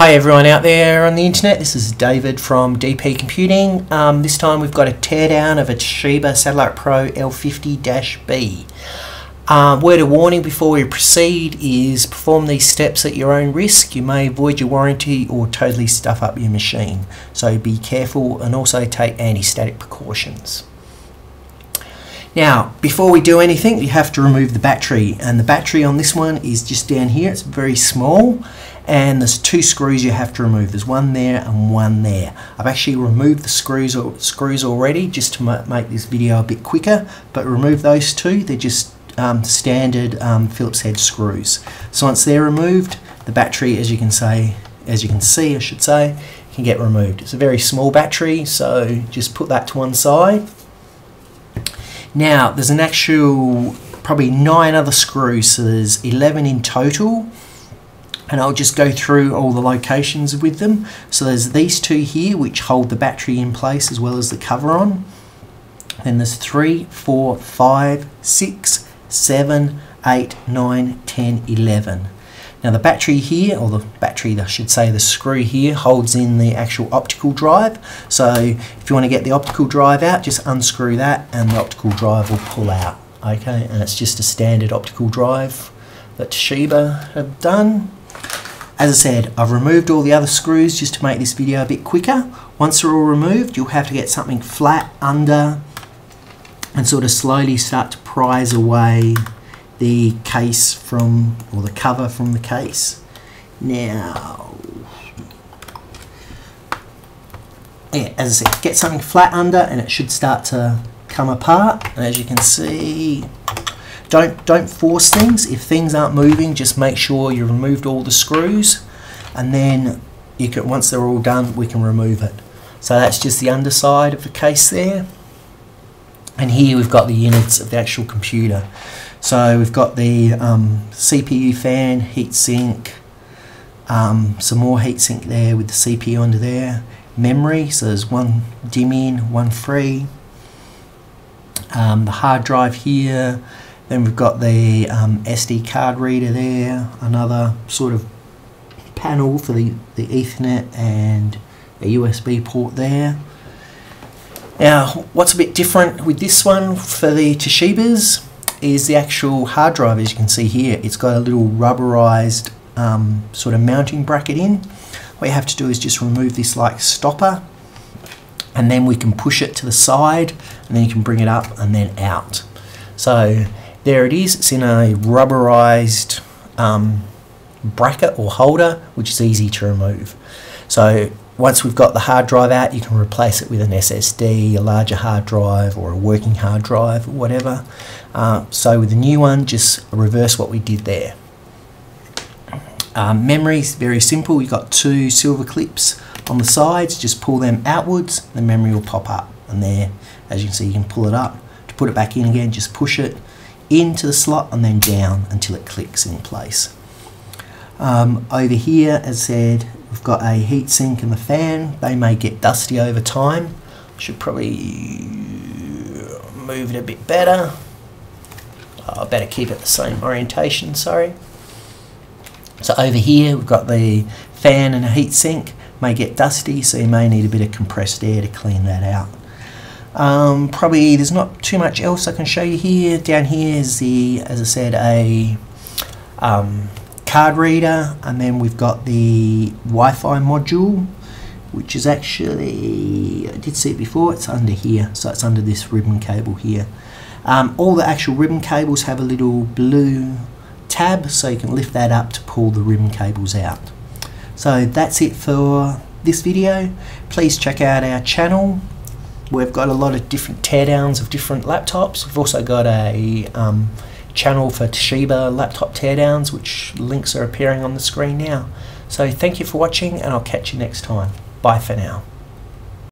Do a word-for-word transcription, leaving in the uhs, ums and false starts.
Hi everyone out there on the internet, this is David from D P Computing. Um, this time we've got a teardown of a Toshiba Satellite Pro L fifty B. Um, word of warning before we proceed is perform these steps at your own risk. You may void your warranty or totally stuff up your machine. So be careful and also take anti-static precautions. Now, before we do anything, you have to remove the battery, and the battery on this one is just down here. It's very small, and there's two screws you have to remove. There's one there and one there. I've actually removed the screws or screws already just to make this video a bit quicker, but remove those two. They're just um, standard um, Phillips head screws. So once they're removed, the battery, as you can say, as you can see, I should say, can get removed. It's a very small battery, so just put that to one side. Now, there's an actual probably nine other screws, so there's eleven in total, and I'll just go through all the locations with them. So there's these two here which hold the battery in place as well as the cover on. Then there's three, four, five, six, seven, eight, nine, ten, eleven. Now the battery here, or the battery, I should say the screw here, holds in the actual optical drive. So if you want to get the optical drive out, just unscrew that and the optical drive will pull out. Okay, and it's just a standard optical drive that Toshiba have done. As I said, I've removed all the other screws just to make this video a bit quicker. Once they're all removed, you'll have to get something flat under and sort of slowly start to prise away the case from, or the cover from the case. Now, yeah, as I said, get something flat under and it should start to come apart. And as you can see, don't don't force things. If things aren't moving, just make sure you removed all the screws, and then you can, once they're all done, we can remove it. So that's just the underside of the case there. And here we've got the units of the actual computer. So we've got the um, C P U fan, heatsink, um, some more heatsink there with the C P U under there. Memory, so there's one dim in, one free. Um, the hard drive here. Then we've got the um, S D card reader there. Another sort of panel for the, the Ethernet and a U S B port there. Now, what's a bit different with this one for the Toshibas is the actual hard drive. As you can see here, it's got a little rubberized um, sort of mounting bracket in. What you have to do is just remove this like stopper, and then we can push it to the side, and then you can bring it up and then out. So there it is. It's in a rubberized um, bracket or holder, which is easy to remove. So once we've got the hard drive out, you can replace it with an S S D, a larger hard drive, or a working hard drive, or whatever. Uh, so with the new one, just reverse what we did there. Uh, memory is very simple. You've got two silver clips on the sides. Just pull them outwards, the memory will pop up. And there, as you can see, you can pull it up. To put it back in again, just push it into the slot and then down until it clicks in place. Um, over here, as I said, we've got a heatsink and the fan. They may get dusty over time. Should probably move it a bit better. I better keep it the same orientation, sorry. So over here we've got the fan and a heatsink. May get dusty, so you may need a bit of compressed air to clean that out. Um, probably there's not too much else I can show you here. Down here is the, as I said, a um, card reader, and then we've got the Wi-Fi module, which is actually, I did see it before, it's under here, so it's under this ribbon cable here. Um, all the actual ribbon cables have a little blue tab, so you can lift that up to pull the ribbon cables out. So that's it for this video. Please check out our channel. We've got a lot of different teardowns of different laptops. We've also got a um, channel for Toshiba laptop teardowns, which links are appearing on the screen now. So thank you for watching, and I'll catch you next time. Bye for now.